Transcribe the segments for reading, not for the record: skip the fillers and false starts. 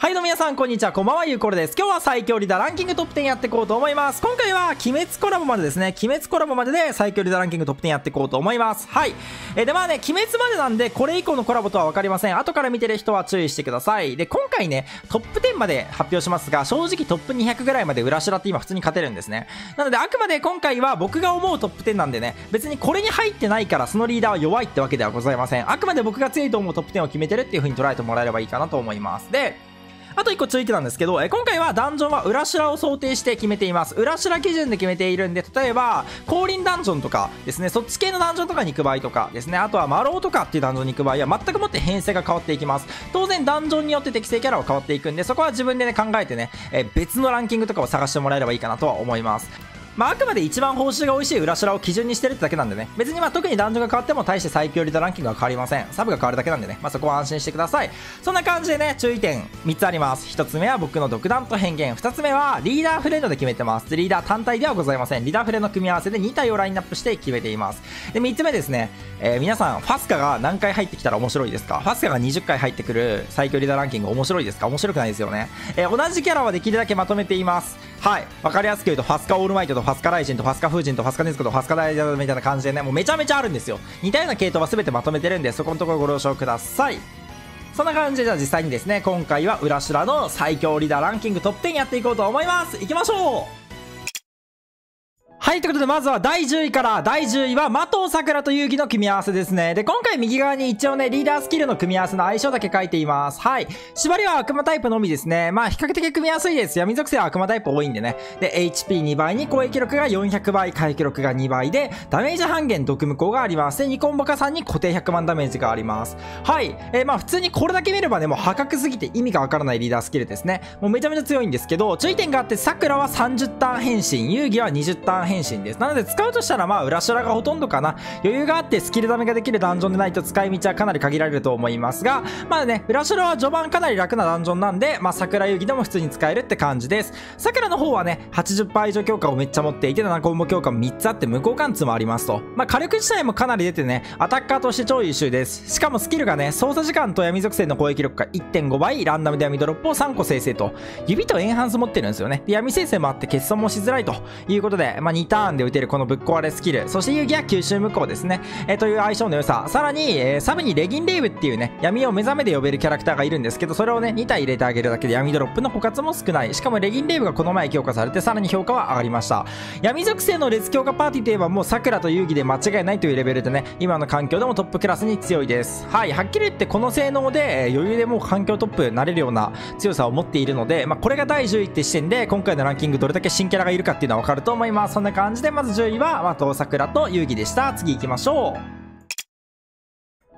はいどうも皆さん、こんにちは、こんばんは、ゆうころです。今日は最強リーダーランキングトップ10やっていこうと思います。今回は、鬼滅コラボまでですね、鬼滅コラボまでで最強リーダーランキングトップ10やっていこうと思います。はい。で、まあね、鬼滅までなんで、これ以降のコラボとはわかりません。後から見てる人は注意してください。で、今回ね、トップ10まで発表しますが、正直トップ200ぐらいまで裏白って今普通に勝てるんですね。なので、あくまで今回は僕が思うトップ10なんでね、別にこれに入ってないから、そのリーダーは弱いってわけではございません。あくまで僕が強いと思うトップ10を決めてるっていう風に捉えてもらえればいいかなと思います。で、あと1個ついてなんですけど、今回はダンジョンは裏白を想定して決めています。裏白基準で決めているんで、例えば、降臨ダンジョンとかですね、そっち系のダンジョンとかに行く場合とかですね、あとは魔老とかっていうダンジョンに行く場合は、全くもって編成が変わっていきます。当然、ダンジョンによって適正キャラは変わっていくんで、そこは自分でね、考えてね、別のランキングとかを探してもらえればいいかなとは思います。まあ、あくまで一番報酬が美味しい裏白を基準にしてるってだけなんでね。別にまあ特にダンジョンが変わっても大して最強リーダーランキングは変わりません。サブが変わるだけなんでね。まあ、そこは安心してください。そんな感じでね、注意点3つあります。1つ目は僕の独断と偏見。2つ目はリーダーフレンドで決めてます。リーダー単体ではございません。リーダーフレンドの組み合わせで2体をラインナップして決めています。で、3つ目ですね。皆さん、ファスカが何回入ってきたら面白いですか？ファスカが20回入ってくる最強リーダーランキング面白いですか？面白くないですよね。同じキャラはできるだけまとめています。はい。わかりやすく言うと、ファスカオールマイトとファスカ雷神とファスカ風神とファスカネズコとファスカ大蛇みたいな感じでね、もうめちゃめちゃあるんですよ。似たような系統は全てまとめてるんで、そこのところご了承ください。そんな感じで、じゃあ実際にですね、今回は裏白の最強リーダーランキングトップ10やっていこうと思います。行きましょう。はい、ということで、まずは第10位から、第10位は、マトウ・サクラと遊戯の組み合わせですね。で、今回右側に一応ね、リーダースキルの組み合わせの相性だけ書いています。はい。縛りは悪魔タイプのみですね。まあ、比較的組みやすいです。闇属性は悪魔タイプ多いんでね。で、HP2 倍に攻撃力が400倍、回避力が2倍で、ダメージ半減、毒無効があります。で、2コンボ加算に固定100万ダメージがあります。はい。まあ、普通にこれだけ見ればね、もう破格すぎて意味がわからないリーダースキルですね。もうめちゃめちゃ強いんですけど、注意点があって、サクラは30ターン変身、遊戯は20ターン変身。なので使うとしたらまあ裏白がほとんどかな。余裕があってスキルダメができるダンジョンでないと使い道はかなり限られると思いますが、まあね、裏白は序盤かなり楽なダンジョンなんで、まあ桜遊戯でも普通に使えるって感じです。桜の方はね 80% 以上強化をめっちゃ持っていて、7コンボ強化も3つあって無効貫通もありますと、まあ火力自体もかなり出てね、アタッカーとして超優秀です。しかもスキルがね、操作時間と闇属性の攻撃力が 1.5 倍、ランダムで闇ドロップを3個生成と、指とエンハンス持ってるんですよね。で闇生成もあって欠損もしづらいということで、まあ2ターンで打てるこのぶっ壊れスキル、そして遊戯は吸収無効ですね、という相性の良さ、さらに、サブにレギンレイブっていうね、闇を目覚めで呼べるキャラクターがいるんですけど、それをね2体入れてあげるだけで闇ドロップの枯渇も少ない。しかもレギンレイブがこの前強化されて、さらに評価は上がりました。闇属性の列強化パーティーといえばもう桜と遊戯で間違いないというレベルでね、今の環境でもトップクラスに強いです。はい、はっきり言ってこの性能で、余裕でもう環境トップになれるような強さを持っているので、まあ、これが第10位って視点で今回のランキングどれだけ新キャラがいるかっていうのは分かると思います。そんな感じで、まず10位はマトウ・サクラと遊戯でした。次行きましょう。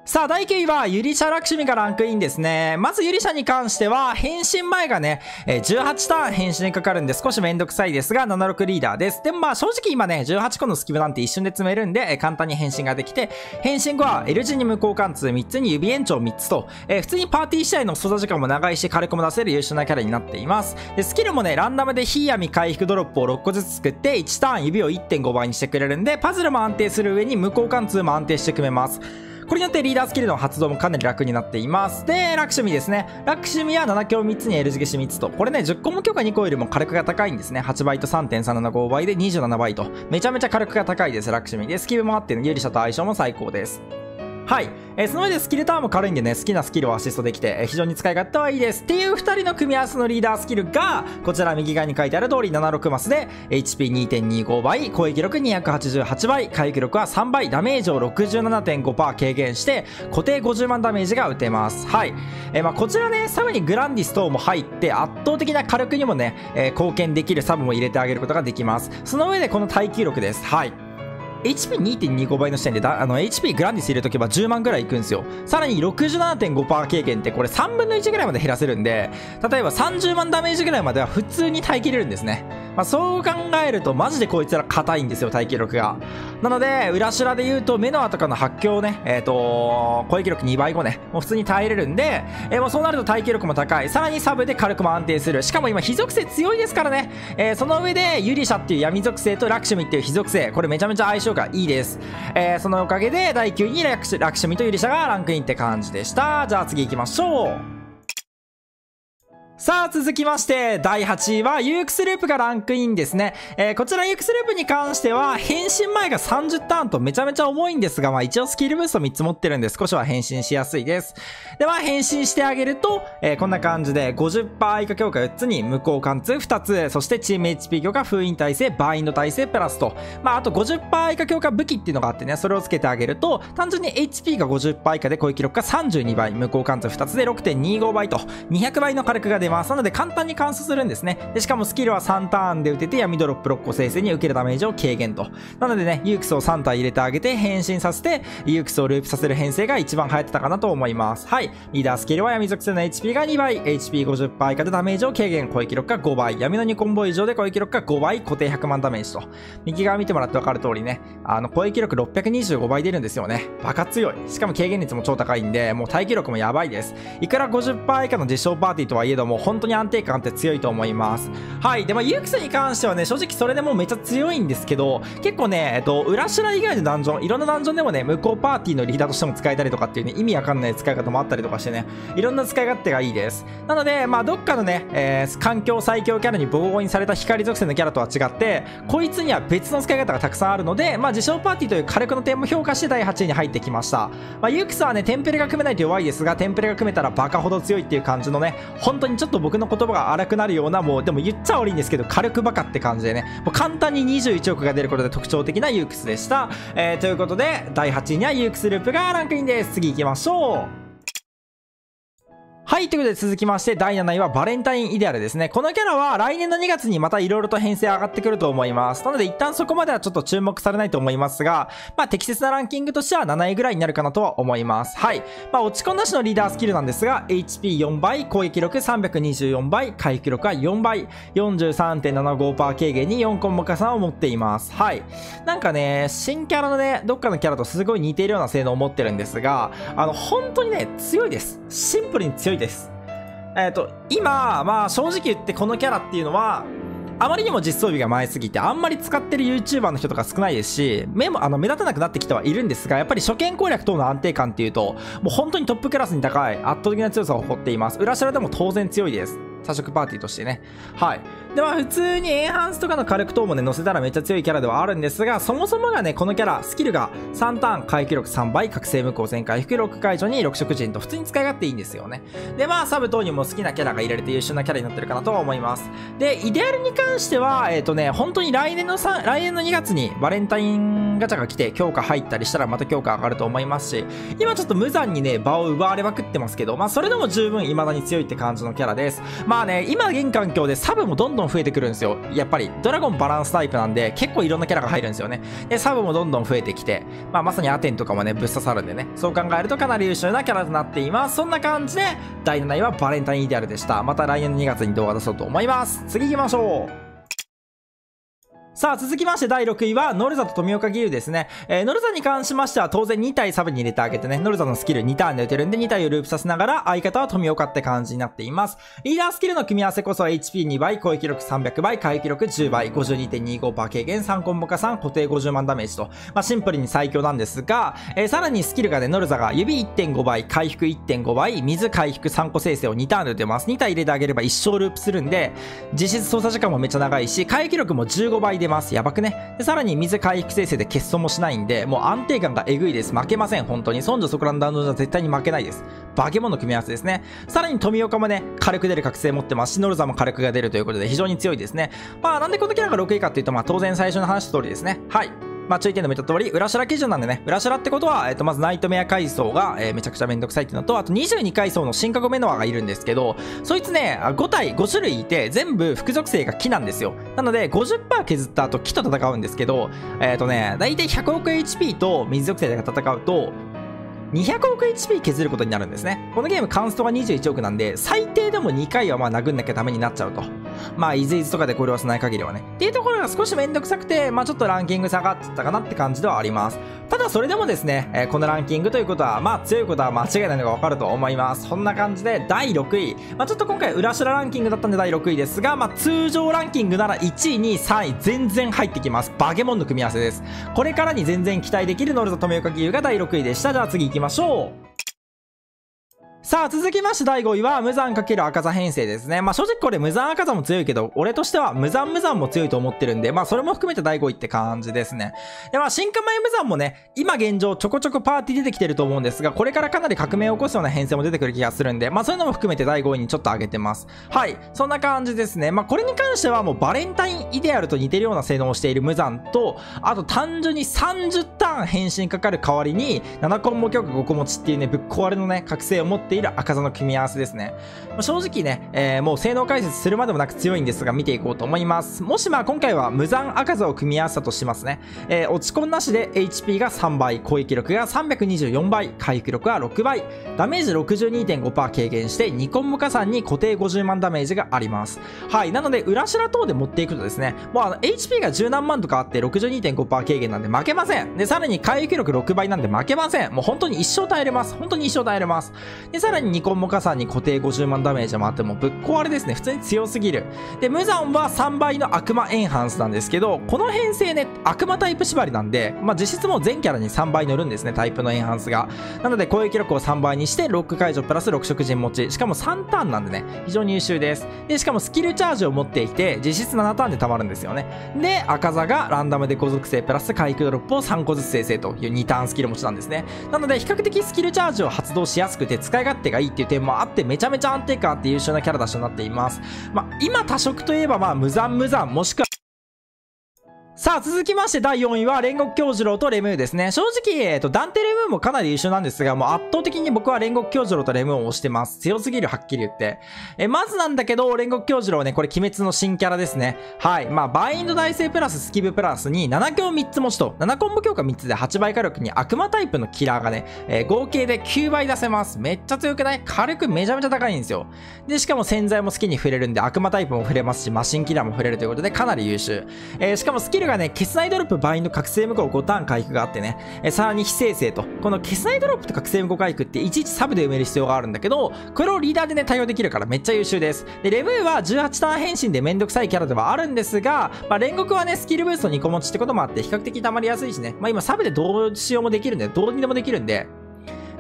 さあ、第9位は、ユリシャ・ラクシミがランクインですね。まず、ユリシャに関しては、変身前がね、18ターン変身にかかるんで、少しめんどくさいですが、76リーダーです。でもまあ、正直今ね、18個のスキルなんて一瞬で詰めるんで、簡単に変身ができて、変身後は、L 字に無効貫通3つに指延長3つと、普通にパーティー試合の操作時間も長いし、火力も出せる優秀なキャラになっています。で、スキルもね、ランダムで火闇回復ドロップを6個ずつ作って、1ターン指を 1.5 倍にしてくれるんで、パズルも安定する上に、無効貫通も安定して組めます。これによってリーダースキルの発動もかなり楽になっています。で、ラクシミですね。ラクシミは7強3つに L 字消し3つと、これね、10個も強化2個よりも火力が高いんですね。8倍と 3.375 倍で27倍と、めちゃめちゃ火力が高いです、ラクシミ。で、スキルもあって、ね、ユリシャと相性も最高です。はい。その上でスキルターンも軽いんでね、好きなスキルをアシストできて、非常に使い勝手はいいです。っていう2人の組み合わせのリーダースキルが、こちら右側に書いてある通り76マスで、HP2.25 倍、攻撃力288倍、回復力は3倍、ダメージを 67.5% 軽減して、固定50万ダメージが打てます。はい。まあこちらね、サブにグランディス等も入って、圧倒的な火力にもね、貢献できるサブも入れてあげることができます。その上でこの耐久力です。はい。HP2.25 倍の視点でHP グランディス入れとけば10万ぐらいいくんですよ。さらに 67.5% 軽減ってこれ3分の1ぐらいまで減らせるんで、例えば30万ダメージぐらいまでは普通に耐えきれるんですね。まあそう考えるとマジでこいつら硬いんですよ、耐久力が。なので、裏白で言うとメノアとかの発狂をね、攻撃力2倍後ね、もう普通に耐えれるんで、もうそうなると耐久力も高い。さらにサブで火力も安定する。しかも今、火属性強いですからね。その上で、ユリシャっていう闇属性とラクシミっていう火属性、これめちゃめちゃ相性がいいです。そのおかげで、第9位にラクシミとユリシャがランクインって感じでした。じゃあ次行きましょう。さあ続きまして、第8位はユークスループがランクインですね。こちらユークスループに関しては、変身前が30ターンとめちゃめちゃ重いんですが、まあ一応スキルブースト3つ持ってるんで少しは変身しやすいです。で、まあ変身してあげると、こんな感じで 50% 以下強化4つに無効貫通2つ、そしてチーム HP 強化封印耐性、バインド耐性プラスと、まああと 50% 以下強化武器っていうのがあってね、それをつけてあげると、単純に HP が 50% 以下で攻撃力が32倍、無効貫通2つで 6.25 倍と、200倍の火力が出ます。なので簡単に完走するんですね。でしかもスキルは3ターンで打てて闇ドロップ6個生成に受けるダメージを軽減と。なのでね、ユークスを3体入れてあげて変身させて、ユークスをループさせる編成が一番流行ってたかなと思います。はい。リーダースキルは闇属性の HP が2倍、HP50% 以下でダメージを軽減、攻撃力が5倍、闇の2コンボ以上で攻撃力が5倍、固定100万ダメージと。右側見てもらってわかる通りね、攻撃力625倍出るんですよね。バカ強い。しかも軽減率も超高いんで、もう耐久力もやばいです。いくら 50% 以下の自称パーティーとはいえども、本当に安定感って強いと思います。はい。で、まあ、ユークスに関してはね、正直それでもうめっちゃ強いんですけど、結構ね、裏修羅以外のダンジョン、いろんなダンジョンでもね、無効パーティーのリーダーとしても使えたりとかっていうね、意味わかんない使い方もあったりとかしてね、いろんな使い勝手がいいです。なので、まあ、どっかのね、環境最強キャラにボコボコにされた光属性のキャラとは違って、こいつには別の使い方がたくさんあるので、まあ、自称パーティーという火力の点も評価して第8位に入ってきました。まあ、ユークスはね、テンプレが組めないと弱いですが、テンプレが組めたらバカほど強いっていう感じのね、本当にちょっと僕の言葉が荒くなるような、もうでも言っちゃ悪いんですけど火力バカって感じでね、もう簡単に21億が出ることで特徴的なユークスでした、ということで第8位にはユークスループがランクインです。次行きましょう。はい。ということで続きまして、第7位はバレンタインイデアルですね。このキャラは来年の2月にまた色々と編成上がってくると思います。なので一旦そこまではちょっと注目されないと思いますが、まあ適切なランキングとしては7位ぐらいになるかなとは思います。はい。まあ落ち込んだしのリーダースキルなんですが、HP4 倍、攻撃力324倍、回復力は4倍、43.75% 軽減に4コンボ加算を持っています。はい。なんかね、新キャラのね、どっかのキャラとすごい似ているような性能を持ってるんですが、本当にね、強いです。シンプルに強いです。今、まあ正直言ってこのキャラっていうのは、あまりにも実装日が前すぎて、あんまり使ってる YouTuber の人とか少ないですし、目立たなくなってきてはいるんですが、やっぱり初見攻略等の安定感っていうと、もう本当にトップクラスに高い圧倒的な強さを誇っています。裏白でも当然強いです。多色パーティーとしてね。はい。で、まあ普通にエンハンスとかの火力等もね、乗せたらめっちゃ強いキャラではあるんですが、そもそもがね、このキャラ、スキルが3ターン、回復力3倍、覚醒無効全回復6解除に6色人と普通に使い勝手いいんですよね。で、まあサブ等にも好きなキャラが入れられて優秀なキャラになってるかなとは思います。で、イデアルに関しては、本当に来年の2月にバレンタインガチャが来て強化入ったりしたらまた強化上がると思いますし、今ちょっと無残にね、場を奪われまくってますけど、まあそれでも十分未だに強いって感じのキャラです。まあね、今現環境でサブもどんどん増えてくるんですよ。やっぱりドラゴンバランスタイプなんで結構いろんなキャラが入るんですよね。で、サブもどんどん増えてきて、まあまさにアテンとかもね、ぶっ刺さるんでね。そう考えるとかなり優秀なキャラとなっています。そんな感じで、第7位はバレンタインイデアルでした。また来年の2月に動画出そうと思います。次行きましょう。さあ、続きまして第6位は、ノルザと富岡義勇ですね。ノルザに関しましては、当然2体サブに入れてあげてね、ノルザのスキル2ターンで打てるんで、2体をループさせながら、相方は富岡って感じになっています。リーダースキルの組み合わせこそ HP2 倍、攻撃力300倍、回復力10倍、52.25% 軽減、3コンボ加算、固定50万ダメージと、まあ、シンプルに最強なんですが、さらにスキルがね、ノルザが指 1.5 倍、回復 1.5 倍、水回復3個生成を2ターンで打てます。2体入れてあげれば一生ループするんで、実質操作時間もめっちゃ長いし、回復力も15倍で出ます。やばくね。で、さらに水回復生成で欠損もしないんで、もう安定感がえぐいです。負けません。本当に。ソンジョソクラのダウンロードは絶対に負けないです。化け物の組み合わせですね。さらに富岡もね、火力出る覚醒持ってますし、ノルザも火力が出るということで非常に強いですね。まあ、なんでこのキャラが6位かっていうと、まあ当然最初の話の通りですね。はい。まあ注意点でも言った通り、裏修羅基準なんでね、裏修羅ってことは、まずナイトメア階層が、めちゃくちゃめんどくさいっていうのと、あと22階層の進化後メノアがいるんですけど、そいつね、5種類いて、全部副属性が木なんですよ。なので、50% 削った後木と戦うんですけど、だいたい100億 HP と水属性で戦うと、200億 HP 削ることになるんですね。このゲームカウンストが21億なんで、最低でも2回はまあ殴んなきゃダメになっちゃうと。まあ、イズイズとかでこれをしない限りはね。っていうところが少しめんどくさくて、まあちょっとランキング下がっちゃったかなって感じではあります。ただそれでもですね、このランキングということは、まあ強いことは間違いないのがわかると思います。そんな感じで第6位。まあちょっと今回裏修羅ランキングだったんで第6位ですが、まあ通常ランキングなら1位、2位、3位全然入ってきます。バケモンの組み合わせです。これからに全然期待できるノルザ富岡義勇が第6位でした。じゃあ次行きましょう。さあ続きまして第5位は無惨×赤座編成ですね。まあ正直これ無惨赤座も強いけど、俺としては無惨も強いと思ってるんで、まあそれも含めて第5位って感じですね。でまあ進化前無惨もね、今現状ちょこちょこパーティー出てきてると思うんですが、これからかなり革命を起こすような編成も出てくる気がするんで、まあそういうのも含めて第5位にちょっと上げてます。はい、そんな感じですね。まあこれに関してはもうバレンタインイデアルと似てるような性能をしている無惨と、あと単純に30ターン変身かかる代わりに、7コンボ強化5個持ちっていうね、ぶっ壊れのね、覚醒を持っている赤座の組み合わせですね。正直ね、もう性能解説するまでもなく強いんですが、見ていこうと思います。もしまあ今回は無惨赤座を組み合わせたとしますね。落ち込んなしで HP が3倍、攻撃力が324倍、回復力は6倍、ダメージ 62.5% 軽減して2コンボ加算に固定50万ダメージがあります。はい、なので裏白等で持っていくとですね、もうHP が10何万とかあって 62.5% 軽減なんで負けません。でさらに回復力6倍なんで負けません。もう本当に一生耐えれます。本当に一生耐えれます。でさらに2コンボ加算に固定50万ダメージもあって、もうぶっ壊れですね。普通に強すぎる。で無惨は3倍の悪魔エンハンスなんですけど、この編成ね、悪魔タイプ縛りなんで、まあ実質もう全キャラに3倍乗るんですね、タイプのエンハンスが。なので攻撃力を3倍にしてロック解除プラス6色陣持ち、しかも3ターンなんでね、非常に優秀です。でしかもスキルチャージを持っていて、実質7ターンで溜まるんですよね。で赤座がランダムで5属性プラス回復ドロップを3個ずつ生成という2ターンスキル持ちなんですね。なので比較的スキルチャージを発動しやすくて、使い勝手がいいっていう点もあって、めちゃめちゃ安定感あって優秀なキャラ出しとなっています。まあ今多色といえばまあ無惨もしくは。さあ続きまして第4位は煉獄杏寿郎とレムーですね。正直、ダンテレムーもかなり優秀なんですが、もう圧倒的に僕は煉獄杏寿郎とレムーを推してます。強すぎる、はっきり言って。まずなんだけど、煉獄杏寿郎ね、これ鬼滅の新キャラですね。はい、まあバインド耐性プラススキブプラスに7強3つ持ちと7コンボ強化3つで8倍火力に悪魔タイプのキラーがね、合計で9倍出せます。めっちゃ強くない？火力めちゃめちゃ高いんですよ。でしかも潜在も好きに触れるんで、悪魔タイプも触れますし、マシンキラーも触れるということでかなり優秀。しかもスキルが消せないドロップバインド覚醒無効5ターン回復があってね、さらに非生成と、この消せないドロップと覚醒無効回復っていちいちサブで埋める必要があるんだけど、これをリーダーでね対応できるからめっちゃ優秀です。でレムーは18ターン変身でめんどくさいキャラではあるんですが、まあ、煉獄はねスキルブースト2個持ちってこともあって比較的溜まりやすいしね、まあ、今サブでどうしようもできるんで、どうにでもできるんで、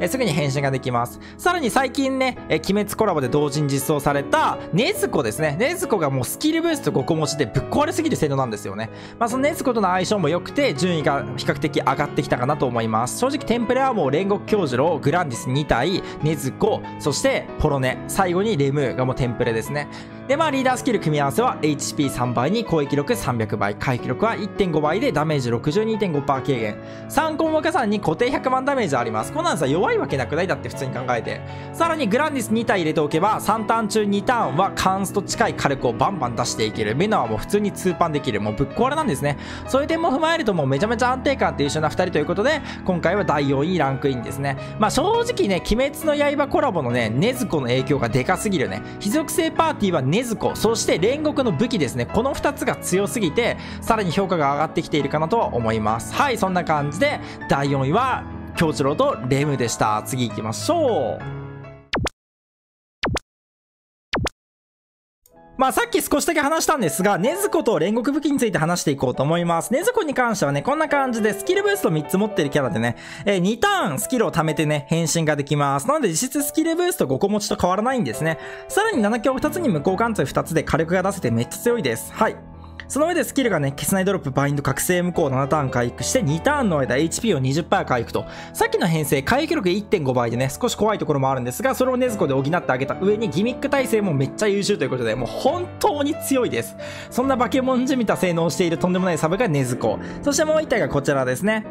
すぐに変身ができます。さらに最近ね、鬼滅コラボで同時に実装された禰豆子ですね。禰豆子がもうスキルブースト5個持ちでぶっ壊れすぎる性能なんですよね。まあその禰豆子との相性も良くて、順位が比較的上がってきたかなと思います。正直テンプレはもう煉獄杏寿郎、グランディス2体、禰豆子、そしてポロネ、最後にレムーがもうテンプレですね。でまあリーダースキル組み合わせは HP3 倍に攻撃力300倍、回復力は 1.5 倍でダメージ 62.5% 軽減、3コンボ加算に固定100万ダメージあります。こんなんさ弱いわけなくない？だって普通に考えて。さらにグランディス2体入れておけば、3ターン中2ターンはカンスと近い火力をバンバン出していける。メナはもう普通に2パンできる。もうぶっ壊れなんですね。そういう点も踏まえると、もうめちゃめちゃ安定感って優秀な2人ということで、今回は第4位ランクインですね。まあ正直ね、鬼滅の刃コラボのね、禰豆子の影響がでかすぎるね。非属性パーティーは禰豆子、そして煉獄の武器ですね。この2つが強すぎて、さらに評価が上がってきているかなとは思います。はい、そんな感じで、第4位は、杏寿郎とレムでした。次行きましょう。まあさっき少しだけ話したんですが、禰豆子と煉獄武器について話していこうと思います。禰豆子に関してはね、こんな感じでスキルブースト3つ持ってるキャラでね、2ターンスキルを貯めてね、変身ができます。なので実質スキルブースト5個持ちと変わらないんですね。さらに7強2つに無効貫通2つで火力が出せてめっちゃ強いです。はい。その上でスキルがね、消せないドロップ、バインド、覚醒無効7ターン回復して、2ターンの間 HP を 20% 回復と、さっきの編成、回復力 1.5 倍でね、少し怖いところもあるんですが、それを禰豆子で補ってあげた上に、ギミック耐性もめっちゃ優秀ということで、もう本当に強いです。そんな化け物じみた性能をしているとんでもないサブが禰豆子。そしてもう1体がこちらですね。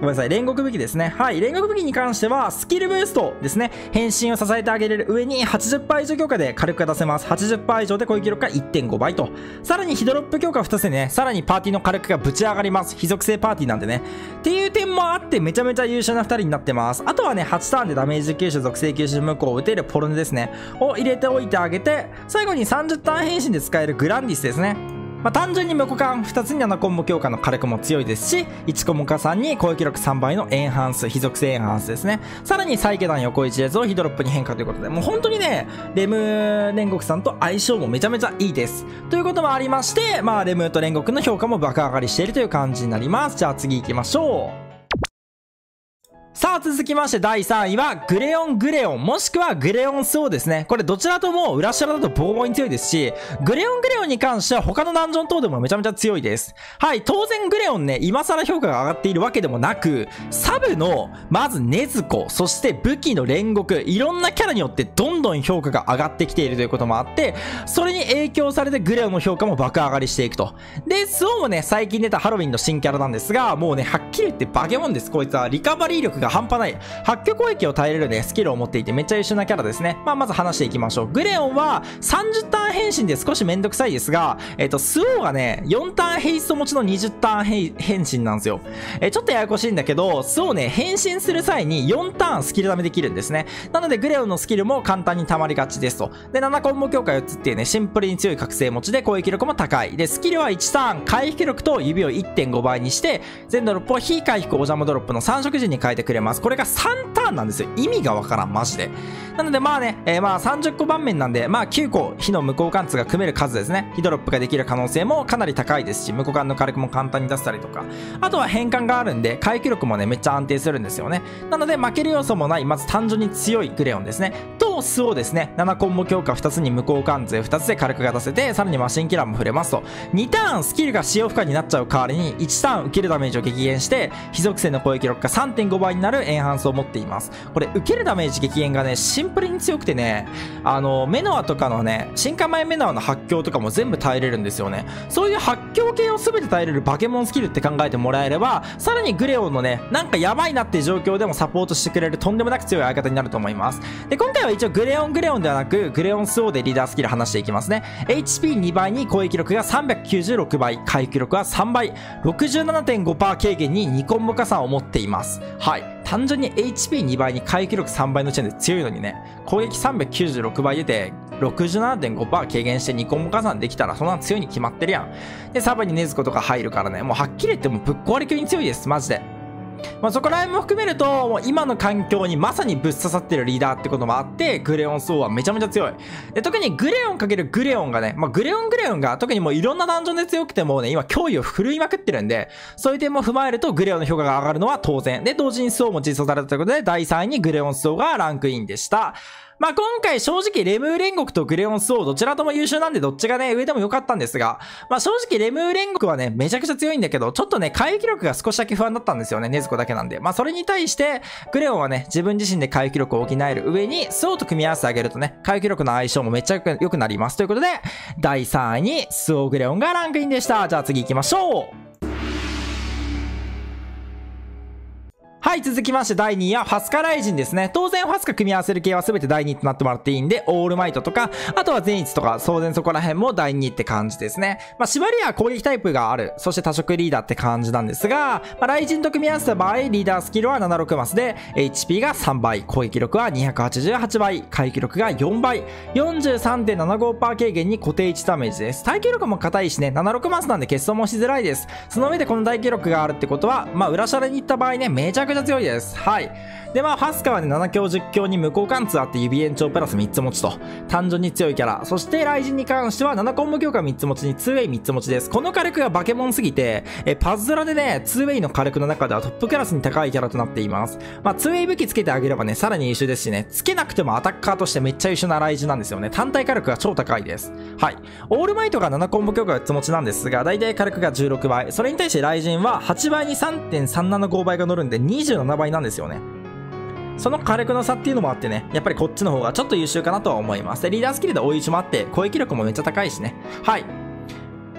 ごめんなさい。煉獄武器ですね。はい。煉獄武器に関しては、スキルブーストですね。変身を支えてあげれる上に、80% 以上強化で火力が出せます。80% 以上で攻撃力が 1.5 倍と。さらに、ヒドロップ強化2つでね、さらにパーティーの火力がぶち上がります。非属性パーティーなんでね。っていう点もあって、めちゃめちゃ優秀な2人になってます。あとはね、8ターンでダメージ吸収、属性吸収無効を打てるポルネですね。を入れておいてあげて、最後に30ターン変身で使えるグランディスですね。まあ単純に無効貫2つに7コンボ強化の火力も強いですし、1コンボ加算に攻撃力3倍のエンハンス、非属性エンハンスですね。さらに最下段横一列をヒドロップに変化ということで、もう本当にね、レム煉獄さんと相性もめちゃめちゃいいです。ということもありまして、まあレムと煉獄の評価も爆上がりしているという感じになります。じゃあ次行きましょう。さあ続きまして第3位はグレオングレオンもしくはグレオンス王ですね。これどちらとも裏白だとボーボーに強いですし、グレオングレオンに関しては他のダンジョン等でもめちゃめちゃ強いです。はい、当然グレオンね、今更評価が上がっているわけでもなく、サブのまず禰豆子、そして武器の煉獄、いろんなキャラによってどんどん評価が上がってきているということもあって、それに影響されてグレオンの評価も爆上がりしていくと。でス王もね、最近出たハロウィンの新キャラなんですが、もうねはっきり言って化け物です。こいつはリカバリー力が半端ない、発狂攻撃を耐えれるねスキルを持っていてめっちゃ優秀なキャラですね。まあまず話していきましょう。グレオンは30ターン変身で少しめんどくさいですが、ス王がね4ターンヘイスト持ちの20ターン変身なんですよ。ちょっとややこしいんだけど、ス王ね変身する際に4ターンスキル溜めできるんですね。なのでグレオンのスキルも簡単に溜まりがちですと。で7コンボ強化4つっていうね、シンプルに強い覚醒持ちで攻撃力も高いで、スキルは1ターン回避力と指を 1.5 倍にして全ドロップを非回避お邪魔ドロップの3色陣に変えてくれます。これが3ターンなんですよ。意味がわからんマジで。なのでまあね、まあ30個盤面なんで、まあ9個火の無効貫通が組める数ですね。火ドロップができる可能性もかなり高いですし、無効貫の火力も簡単に出したりとか、あとは変換があるんで回避力もねめっちゃ安定するんですよね。なので負ける要素もない、まず単純に強いグレオンですねとス王ですね。7コンボ強化2つに無効貫通2つで火力が出せて、さらにマシンキラーも触れますと、2ターンスキルが使用不可になっちゃう代わりに1ターン受けるダメージを激減して、非属性の攻撃力が 3.5 倍になるエンハンスを持っています。これ受けるダメージ激減がねシンプルに強くてね、メノアとかのね進化前メノアの発狂とかも全部耐えれるんですよね。そういう発狂系を全て耐えれるバケモンスキルって考えてもらえれば、さらにグレオンのねなんかやばいなっていう状況でもサポートしてくれるとんでもなく強い相方になると思います。で今回は一応グレオンではなくグレオンス王でリーダースキル話していきますね。 HP2 倍に攻撃力が396倍、回復力は3倍 67.5% 軽減に2コンボ加算を持っています。はい、単純に HP2 倍に回復力3倍の時点で強いのにね、攻撃396倍出て 67.5% 軽減して2コンボ加算できたらそんな強いに決まってるやん。でサブに禰豆子とか入るからね、もうはっきり言ってもぶっ壊れ級に強いですマジで。まあそこら辺も含めると、もう今の環境にまさにぶっ刺さってるリーダーってこともあって、グレオンス王はめちゃめちゃ強い。で特にグレオン×グレオンがね、まあグレオンが特にもういろんなダンジョンで強くてもうね今脅威を振るいまくってるんで、そういう点も踏まえるとグレオンの評価が上がるのは当然で、同時にス王も実装されたということで第3位にグレオンス王がランクインでした。まあ今回正直レムー煉獄とグレオンス王どちらとも優秀なんで、どっちがね上でも良かったんですが、まあ正直レムー煉獄はねめちゃくちゃ強いんだけど、ちょっとね回避力が少しだけ不安だったんですよね、禰豆子だけなんで。まあそれに対してグレオンはね自分自身で回避力を補える上にス王と組み合わせてあげるとね、回避力の相性もめっちゃ良くなりますということで、第3位にス王グレオンがランクインでした。じゃあ次行きましょう。はい、続きまして第2位はファスカ雷神ですね。当然ファスカ組み合わせる系は全て第2位となってもらっていいんで、オールマイトとか、あとは善逸とか、当然そこら辺も第2位って感じですね。まあ、縛りは攻撃タイプがある。そして多色リーダーって感じなんですが、まあ、雷神と組み合わせた場合、リーダースキルは76マスで、HP が3倍、攻撃力は288倍、回避力が4倍、43.75% 軽減に固定1ダメージです。耐久力も硬いしね、76マスなんで欠損もしづらいです。その上でこの耐久力があるってことは、まあ、裏シャレに行った場合ね、めちゃくちゃ強いです。はい、でまあファスカはね7強10強に無効貫通あって指延長プラス3つ持ちと単純に強いキャラ。そして雷神に関しては7コンボ強化3つ持ちに 2way3 つ持ちです。この火力がバケモンすぎてパズドラでね 2way の火力の中ではトップクラスに高いキャラとなっています。まあ 2way 武器つけてあげればねさらに優秀ですしね、つけなくてもアタッカーとしてめっちゃ優秀な雷神なんですよね。単体火力が超高いです。はい、オールマイトが7コンボ強化4つ持ちなんですが、大体火力が16倍、それに対して雷神は8倍に 3.375 倍が乗るんで27倍なんですよね。その火力の差っていうのもあってね、やっぱりこっちの方がちょっと優秀かなとは思います。でリーダースキルで追い打ちもあって攻撃力もめっちゃ高いしね。はい、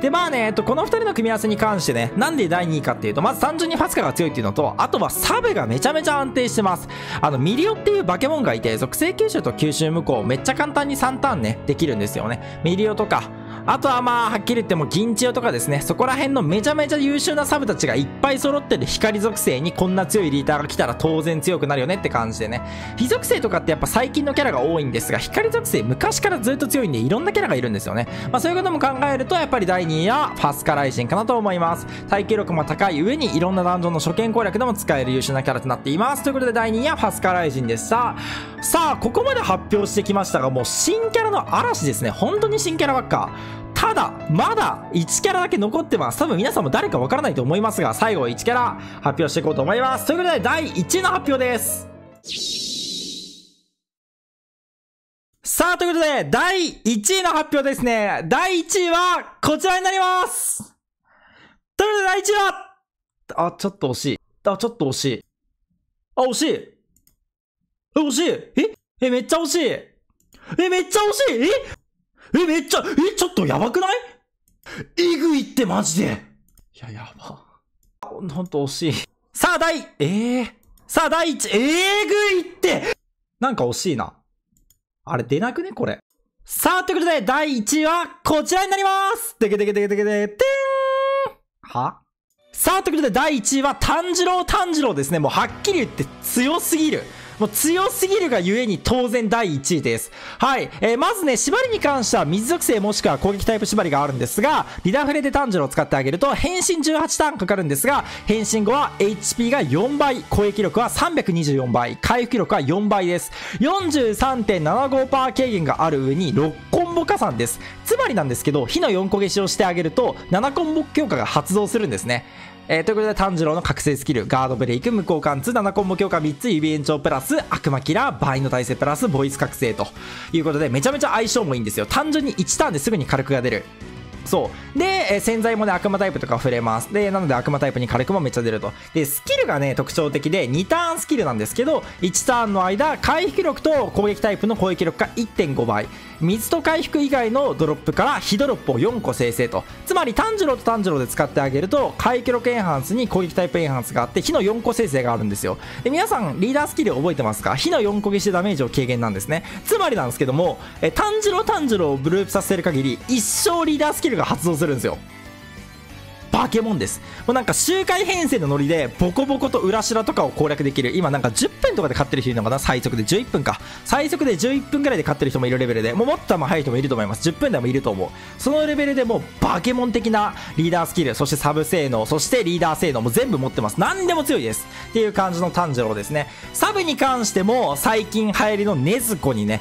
でまあね、この2人の組み合わせに関してね、なんで第2位かっていうと、まず単純にファスカが強いっていうのと、あとはサブがめちゃめちゃ安定してます。ミリオっていうバケモンがいて、属性吸収と吸収無効めっちゃ簡単に3ターンねできるんですよね。ミリオとか、あとはまあはっきり言っても銀千代とかですね、そこら辺のめちゃめちゃ優秀なサブたちがいっぱい揃ってる光属性にこんな強いリーダーが来たら当然強くなるよねって感じでね。非属性とかってやっぱ最近のキャラが多いんですが、光属性昔からずっと強いんでいろんなキャラがいるんですよね。まあそういうことも考えるとやっぱり第2位はファスカ雷神かなと思います。耐久力も高い上にいろんなダンジョンの初見攻略でも使える優秀なキャラとなっています。ということで第2位はファスカ雷神でした。さあここまで発表してきましたが、もう新キャラの嵐ですね。本当に新キャラばっか。ただ、まだ1キャラだけ残ってます。多分皆さんも誰かわからないと思いますが、最後1キャラ発表していこうと思います。ということで、第1位の発表です。さあ、ということで、第1位の発表ですね。第1位は、こちらになります。ということで、第1位は、あ、ちょっと惜しい。あ、ちょっと惜しい。あ、惜しい。え、惜しい。え、めっちゃ惜しい。え、めっちゃ惜しい。え、めっちゃ、え、ちょっとやばくない？えぐいってマジで。いや、やば。ほんと惜しい。さあ、さあ、第1、えぐいって。なんか惜しいな。あれ、出なくねこれ。さあ、ということで、第1位はこちらになります。てけてけてけてけて、てーん。は？さあ、ということで、第1位は炭治郎ですね。もうはっきり言って強すぎる。もう強すぎるがゆえに当然第1位です。はい。まずね、縛りに関しては水属性もしくは攻撃タイプ縛りがあるんですが、リダフレで炭治郎を使ってあげると変身18ターンかかるんですが、変身後は HP が4倍、攻撃力は324倍、回復力は4倍です。43.75% 軽減がある上に6コンボ加算です。つまりなんですけど、火の4個消しをしてあげると7コンボ強化が発動するんですね。ということで、炭治郎の覚醒スキル、ガードブレイク、無効貫通、7コンボ強化3つ、指延長プラス、悪魔キラー、倍の耐性プラス、ボイス覚醒ということで、めちゃめちゃ相性もいいんですよ。単純に1ターンですぐに火力が出る。そう。で、洗剤もね、悪魔タイプとか触れます。で、なので悪魔タイプに火力もめっちゃ出ると。で、スキルがね、特徴的で、2ターンスキルなんですけど、1ターンの間、回復力と攻撃タイプの攻撃力が 1.5 倍。水と回復以外のドロップから火ドロップを4個生成と。つまり炭治郎と炭治郎で使ってあげると回避力エンハンスに攻撃タイプエンハンスがあって火の4個生成があるんですよ。で、皆さんリーダースキル覚えてますか？火の4個消しでダメージを軽減なんですね。つまりなんですけども、炭治郎をブループさせる限り一生リーダースキルが発動するんですよ。バケモンです。もうなんか周回編成のノリでボコボコと裏白とかを攻略できる。今なんか10分とかで勝ってる人いるのかな？最速で11分か。最速で11分くらいで勝ってる人もいるレベルで、もうもっと早い人もいると思います。10分でもいると思う。そのレベルでもうバケモン的なリーダースキル、そしてサブ性能、そしてリーダー性能も全部持ってます。何でも強いです。っていう感じの炭治郎ですね。サブに関しても最近流行りの禰豆子にね、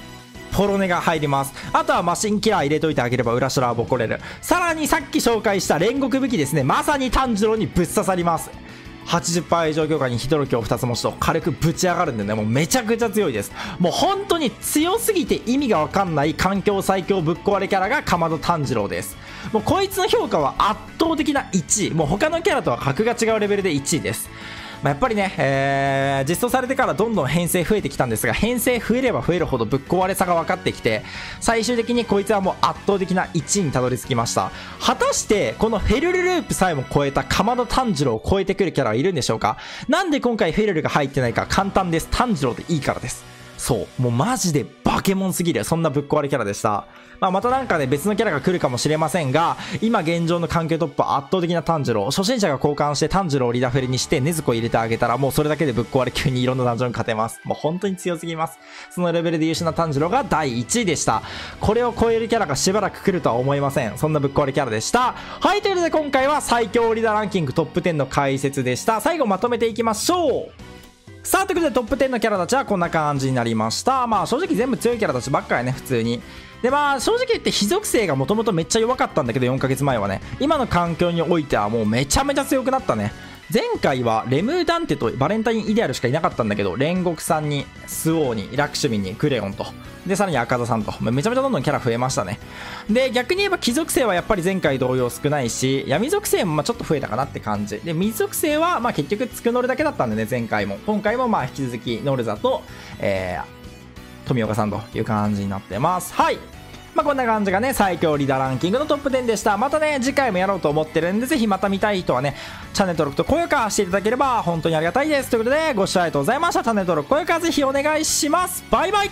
ポロネが入ります。あとはマシンキラー入れといてあげれば裏空はボコれる。さらにさっき紹介した煉獄武器ですね。まさに炭治郎にぶっ刺さります。80% 以上強化にヒドロキを2つ持ちと軽くぶち上がるんでね、もうめちゃくちゃ強いです。もう本当に強すぎて意味がわかんない環境最強ぶっ壊れキャラがかまど炭治郎です。もうこいつの評価は圧倒的な1位。もう他のキャラとは格が違うレベルで1位です。まあやっぱりね、実装されてからどんどん編成増えてきたんですが、編成増えれば増えるほどぶっ壊れさが分かってきて、最終的にこいつはもう圧倒的な1位にたどり着きました。果たして、このヘルルループさえも超えたかまど炭治郎を超えてくるキャラはいるんでしょうか？なんで今回ヘルルが入ってないか簡単です。炭治郎でいいからです。そう。もうマジでバケモンすぎる。そんなぶっ壊れキャラでした。まあ、またなんかね、別のキャラが来るかもしれませんが、今現状の環境トップは圧倒的な炭治郎。初心者が交換して炭治郎をリダフェルにして、禰豆子を入れてあげたら、もうそれだけでぶっ壊れ急にいろんなダンジョン勝てます。もう本当に強すぎます。そのレベルで優秀な炭治郎が第1位でした。これを超えるキャラがしばらく来るとは思いません。そんなぶっ壊れキャラでした。はい、ということで今回は最強リダランキングトップ10の解説でした。最後まとめていきましょう。さあ、ということでトップ10のキャラたちはこんな感じになりました。まあ正直全部強いキャラたちばっかりね、普通に。で、まあ正直言って火属性がもともとめっちゃ弱かったんだけど、4ヶ月前はね、今の環境においてはもうめちゃめちゃ強くなったね。前回はレムーダンテとバレンタインイデアルしかいなかったんだけど、煉獄さんに、スオーに、ラクシュミンに、クレヨンと、で、さらに赤座さんと、めちゃめちゃどんどんキャラ増えましたね。で、逆に言えば木属性はやっぱり前回同様少ないし、闇属性もまあちょっと増えたかなって感じ。で、水属性はまあ結局つくのるだけだったんでね、前回も。今回もまあ引き続きノルザと、富岡さんという感じになってます。はい。まあこんな感じがね、最強リーダーランキングのトップ10でした。またね、次回もやろうと思ってるんで、ぜひまた見たい人はね、チャンネル登録と高評価していただければ本当にありがたいです。ということで、ご視聴ありがとうございました。チャンネル登録、高評価ぜひお願いします。バイバイ。